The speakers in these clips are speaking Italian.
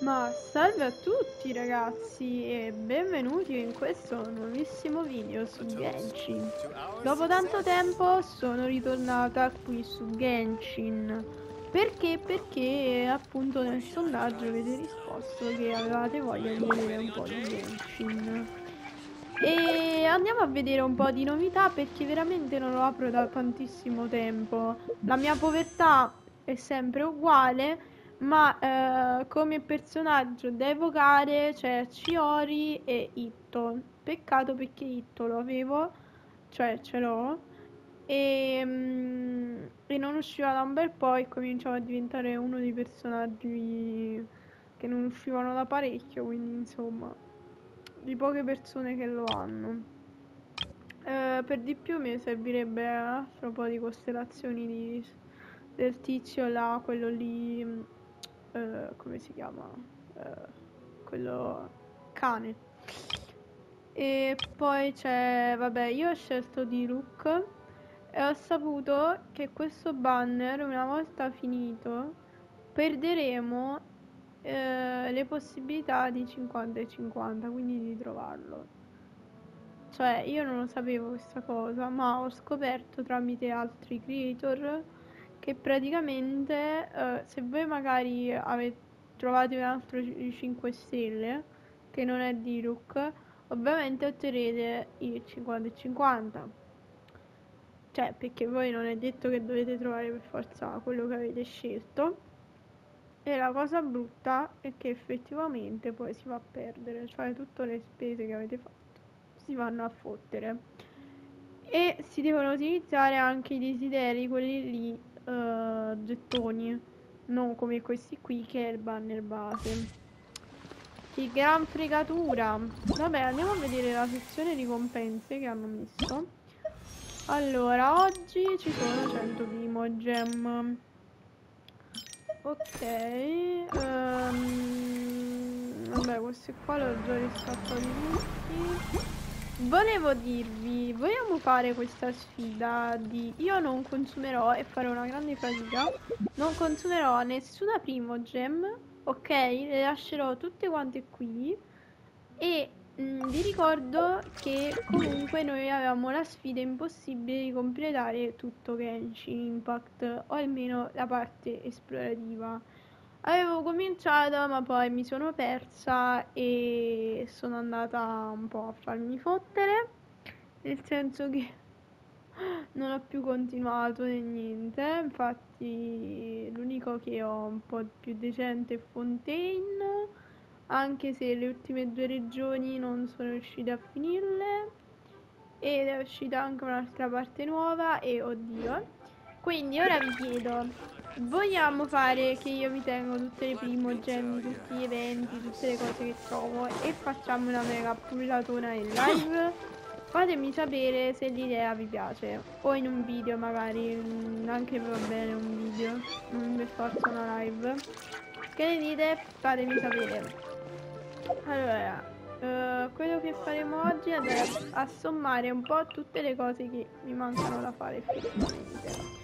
Ma salve a tutti ragazzi e benvenuti in questo nuovissimo video su Genshin. Dopo tanto tempo sono ritornata qui su Genshin. Perché? Perché appunto nel sondaggio avete risposto che avevate voglia di vedere un po' di Genshin. E andiamo a vedere un po' di novità perché veramente non lo apro da tantissimo tempo. La mia povertà è sempre uguale. Ma come personaggio da evocare c'è Chiori e Itto. Peccato perché Itto lo avevo, cioè ce l'ho, e non usciva da un bel po' e cominciava a diventare uno dei personaggi che non uscivano da parecchio, quindi insomma di poche persone che lo hanno. Per di più mi servirebbe altro un po' di costellazioni del tizio là, quello lì. Come si chiama? Quello cane. E poi c'è, vabbè, io ho scelto Diluc e ho saputo che questo banner, una volta finito, perderemo le possibilità di 50/50, quindi di trovarlo. Cioè io non lo sapevo questa cosa, ma ho scoperto tramite altri creator che praticamente se voi magari avete trovato un altro 5 stelle che non è Diluc, ovviamente otterrete il 50/50, cioè perché voi non è detto che dovete trovare per forza quello che avete scelto, e la cosa brutta è che effettivamente poi si va a perdere, cioè tutte le spese che avete fatto si vanno a fottere e si devono utilizzare anche i desideri, quelli lì, gettoni, non come questi qui che è il banner base. Che gran fregatura. Vabbè, andiamo a vedere la sezione ricompense che hanno messo. Allora, oggi ci sono 100 primogem. Ok, vabbè, queste qua le ho già riscattate tutti. Volevo dirvi, vogliamo fare questa sfida di io non consumerò, e fare una grande fatica, non consumerò nessuna primogem, ok? Le lascerò tutte quante qui e vi ricordo che comunque noi avevamo la sfida impossibile di completare tutto Genshin Impact, o almeno la parte esplorativa. Avevo cominciato ma poi mi sono persa e sono andata un po' a farmi fottere, nel senso che non ho più continuato né niente. Infatti l'unico che ho un po' più decente è Fontaine, anche se le ultime 2 regioni non sono riuscita a finirle, ed è uscita anche un'altra parte nuova e oddio. Quindi ora vi chiedo, vogliamo fare che io mi tengo tutte le primogem, tutti gli eventi, tutte le cose che trovo, e facciamo una mega pullatona in live? Fatemi sapere se l'idea vi piace, o in un video magari, anche va bene un video, non per forza una live. Che ne dite? Fatemi sapere. Allora, quello che faremo oggi è andare a sommare un po' tutte le cose che mi mancano da fare effettivamente.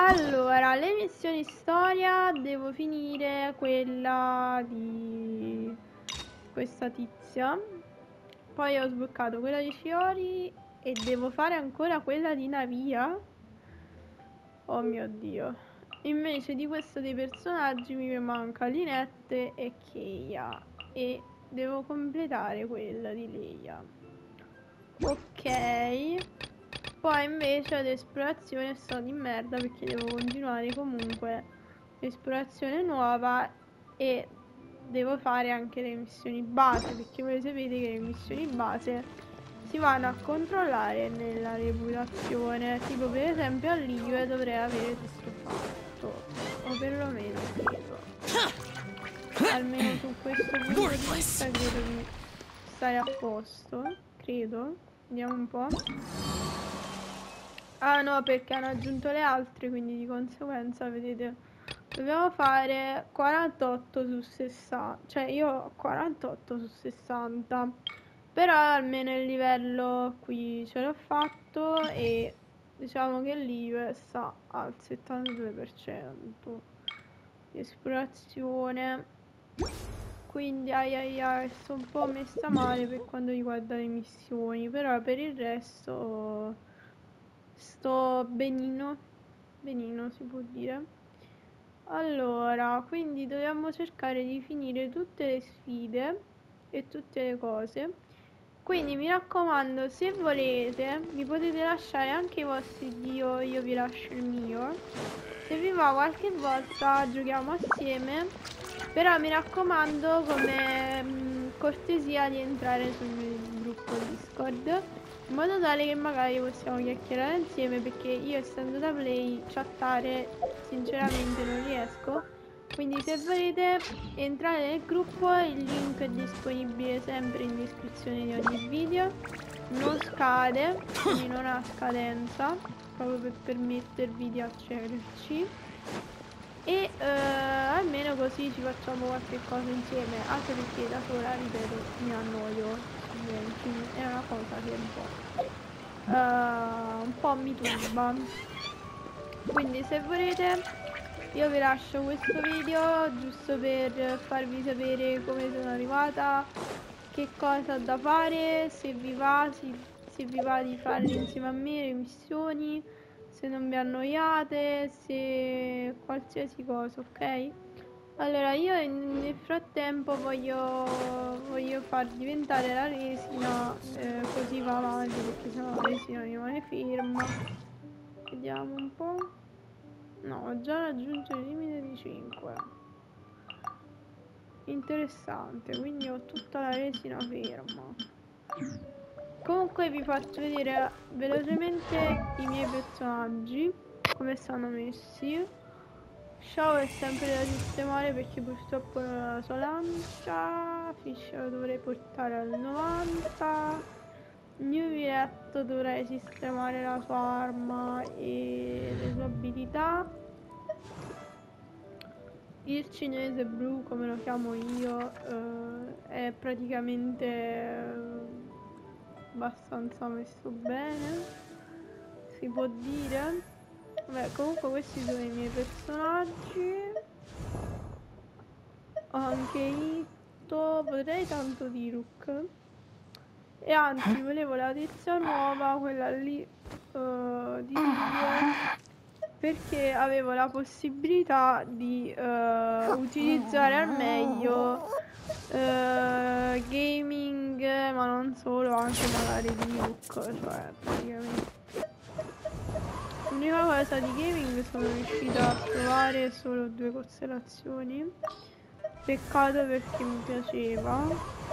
Allora, le missioni storia, devo finire quella di questa tizia, poi ho sbloccato quella di Fiori e devo fare ancora quella di Navia. Oh mio Dio. Invece di questo dei personaggi mi manca Linette e Keia, e devo completare quella di Leia. Ok. Poi invece ad esplorazione sto di merda perché devo continuare comunque l'esplorazione nuova e devo fare anche le missioni base, perché voi sapete che le missioni base si vanno a controllare nella reputazione, tipo per esempio a Livia dovrei avere tutto fatto, o perlomeno credo, almeno su questo punto di vista credo di stare a posto, credo, vediamo un po'. Ah no, perché hanno aggiunto le altre, quindi di conseguenza, vedete, dobbiamo fare 48/60, cioè io ho 48/60, però almeno il livello qui ce l'ho fatto e diciamo che l'IVE sta al 72%. Esplorazione, Quindi sto un po' messa male per quanto riguarda le missioni, però per il resto sto benino, benino si può dire. Allora, quindi dobbiamo cercare di finire tutte le sfide e tutte le cose. Quindi mi raccomando, se volete vi potete lasciare anche i vostri video, io vi lascio il mio. Se vi va, qualche volta giochiamo assieme, però mi raccomando come cortesia di entrare sul gruppo Discord, in modo tale che magari possiamo chiacchierare insieme, perché io essendo da play chattare sinceramente non riesco. Quindi se volete entrare nel gruppo, il link è disponibile sempre in descrizione di ogni video, non scade, quindi non ha scadenza, proprio per permettervi di accederci e almeno così ci facciamo qualche cosa insieme, anche perché da sola, ripeto, mi annoio. È una cosa che un po' mi turba. Quindi se volete io vi lascio questo video giusto per farvi sapere come sono arrivata, che cosa ho da fare, se vi va, se vi va di fare insieme a me le missioni, se non vi annoiate, se qualsiasi cosa, ok? Allora io nel frattempo voglio far diventare la resina, così va avanti, perché sennò la resina rimane ferma. Vediamo un po'. No, ho già raggiunto il limite di 5. Interessante, quindi ho tutta la resina ferma. Comunque vi faccio vedere velocemente i miei personaggi, come sono messi. Xiao è sempre da sistemare perché purtroppo non ha la sua lancia. Fisher lo dovrei portare al 90. Navia dovrei sistemare la sua arma e le sue abilità. Il cinese blu, come lo chiamo io, è praticamente abbastanza messo bene, si può dire. Vabbè, comunque questi sono i miei personaggi. Ho anche Itto, potrei tanto Diluc. E anzi, volevo la tizia nuova, quella lì di Livia, perché avevo la possibilità di utilizzare al meglio gaming, ma non solo, anche magari Diluc, cioè praticamente. L'unica cosa di gaming sono riuscita a trovare solo 2 costellazioni. Peccato perché mi piaceva.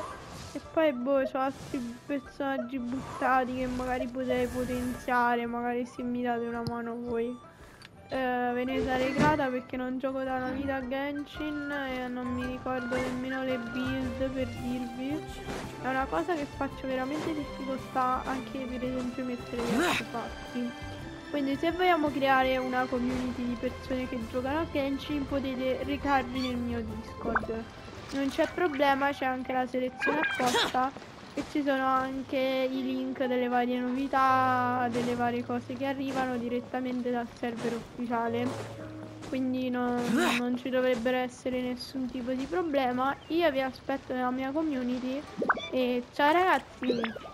E poi boh, c'ho altri personaggi buttati che magari potrei potenziare. Magari se mi date una mano voi, ve ne sarei grata, perché non gioco da una vita a Genshin e non mi ricordo nemmeno le build, per dirvi. È una cosa che faccio veramente difficoltà anche per esempio mettere gli artefatti. Quindi se vogliamo creare una community di persone che giocano a Genshin, potete recarvi nel mio Discord. Non c'è problema, c'è anche la selezione apposta e ci sono anche i link delle varie novità, delle varie cose che arrivano direttamente dal server ufficiale. Quindi non ci dovrebbero essere nessun tipo di problema. Io vi aspetto nella mia community e ciao ragazzi!